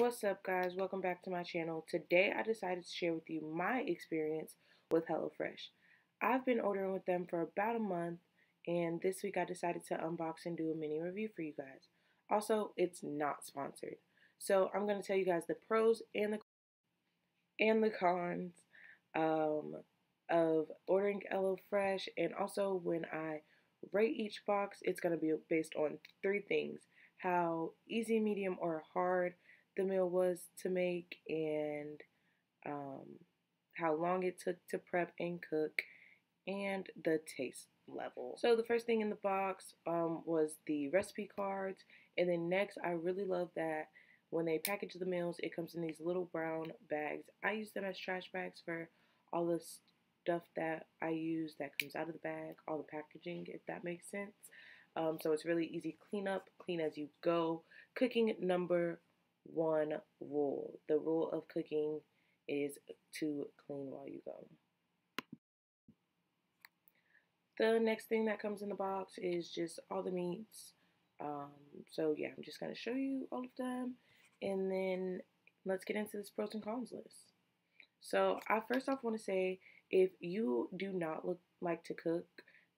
What's up, guys? Welcome back to my channel. Today I decided to share with you my experience with HelloFresh. I've been ordering with them for about a month, and this week I decided to unbox and do a mini review for you guys. Also, it's not sponsored, so I'm going to tell you guys the pros and the cons of ordering HelloFresh, and also when I rate each box, it's going to be based on three things: how easy, medium, or hard the meal was to make, and how long it took to prep and cook, and the taste level. So the first thing in the box was the recipe cards, and then next, I really love that when they package the meals, it comes in these little brown bags. I use them as trash bags for all the stuff that I use that comes out of the bag, all the packaging, if that makes sense. So it's really easy cleanup, clean as you go. Cooking number one rule. The rule of cooking is to clean while you go. The next thing that comes in the box is just all the meats. So yeah, I'm just going to show you all of them, and then let's get into this pros and cons list. So I first off want to say, if you do not like to cook,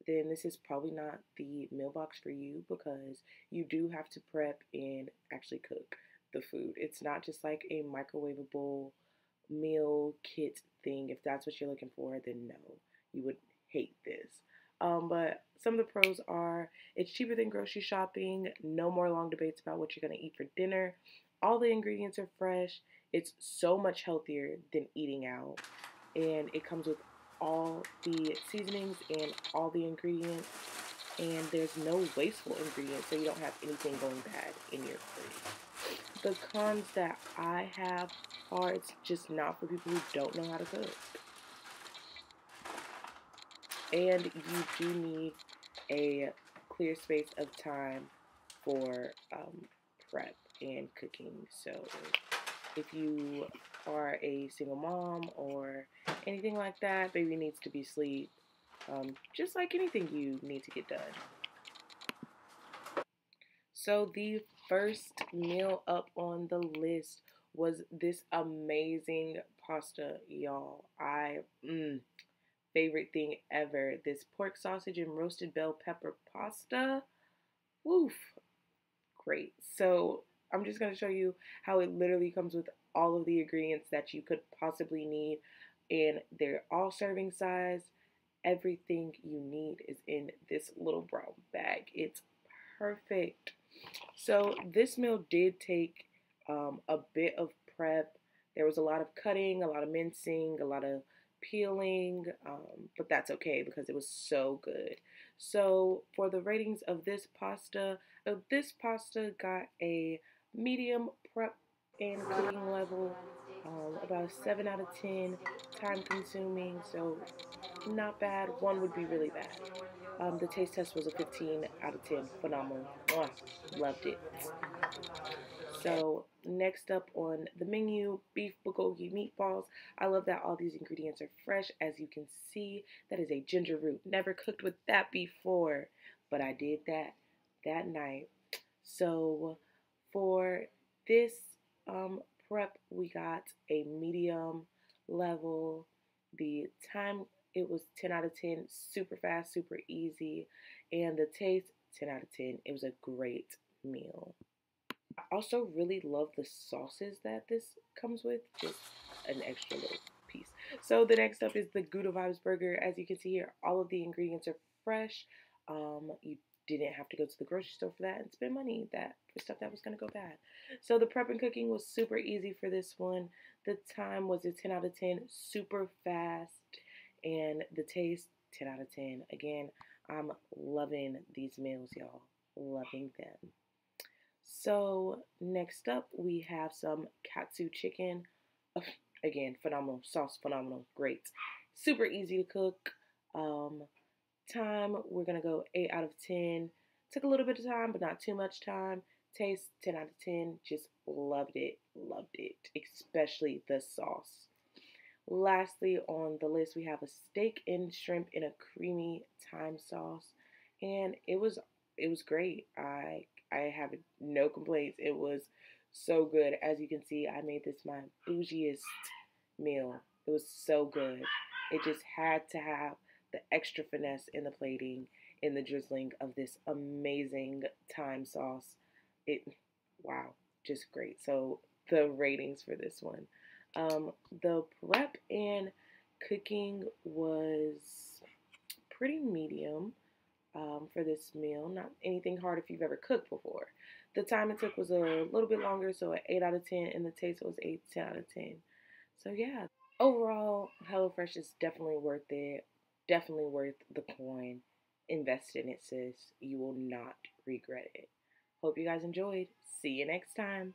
then this is probably not the meal box for you, because you do have to prep and actually cook the food. It's not just like a microwavable meal kit thing. If that's what you're looking for, then no, you would hate this. But some of the pros are it's cheaper than grocery shopping, no more long debates about what you're going to eat for dinner, all the ingredients are fresh, it's so much healthier than eating out, and it comes with all the seasonings and all the ingredients, and there's no wasteful ingredients, so you don't have anything going bad in your food. The cons that I have are it's just not for people who don't know how to cook, and you do need a clear space of time for prep and cooking. So if you are a single mom or anything like that, baby needs to be asleep, just like anything you need to get done. So the first meal up on the list was this amazing pasta, y'all. Favorite thing ever, this pork sausage and roasted bell pepper pasta. Woof, great. So I'm just going to show you how it literally comes with all of the ingredients that you could possibly need, and they're all serving size. Everything you need is in this little brown bag. It's perfect. So this meal did take a bit of prep. There was a lot of cutting, a lot of mincing, a lot of peeling, but that's okay because it was so good. So for the ratings of this pasta got a medium prep and cooking level, about a 7 out of 10, time consuming, so not bad. One would be really bad. The taste test was a 15 out of 10, phenomenal. Loved it. So next up on the menu, beef bulgogi meatballs. I love that all these ingredients are fresh. As you can see, that is a ginger root. Never cooked with that before, but I did that night. So for this prep, we got a medium level. The time, it was 10 out of 10, super fast, super easy. And the taste, 10 out of 10. It was a great meal. I also really love the sauces that this comes with, just an extra little piece. So the next up is the Gouda Vibes burger. As you can see here, all of the ingredients are fresh. You didn't have to go to the grocery store for that and spend money for stuff that was going to go bad. So the prep and cooking was super easy for this one. The time was a 10 out of 10, super fast. And the taste, 10 out of 10. Again, I'm loving these meals, y'all. Loving them. So next up, we have some katsu chicken. Again, phenomenal. Sauce, phenomenal. Great. Super easy to cook. Time, we're going to go 8 out of 10. Took a little bit of time, but not too much time. Taste, 10 out of 10. Just loved it. Loved it. Especially the sauce. Lastly on the list, we have a steak and shrimp in a creamy thyme sauce, and it was great. I have no complaints. It was so good. As you can see, I made this my bougiest meal. It was so good. It just had to have the extra finesse in the plating, in the drizzling of this amazing thyme sauce. Wow, just great. So the ratings for this one. The prep and cooking was pretty medium for this meal. Not anything hard if you've ever cooked before. The time it took was a little bit longer, so an 8 out of 10, and the taste was 10 out of 10. So yeah, overall, HelloFresh is definitely worth it. Definitely worth the coin. Invest in it, sis. You will not regret it. Hope you guys enjoyed. See you next time.